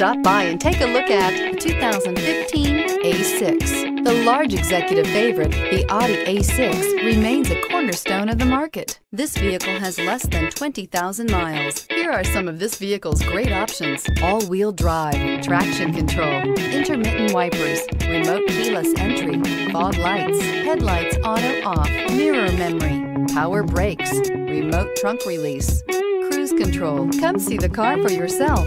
Stop by and take a look at the 2015 A6. The large executive favorite, the Audi A6, remains a cornerstone of the market. This vehicle has less than 20,000 miles. Here are some of this vehicle's great options: all-wheel drive, traction control, intermittent wipers, remote keyless entry, fog lights, headlights auto-off, mirror memory, power brakes, remote trunk release, cruise control. Come see the car for yourself.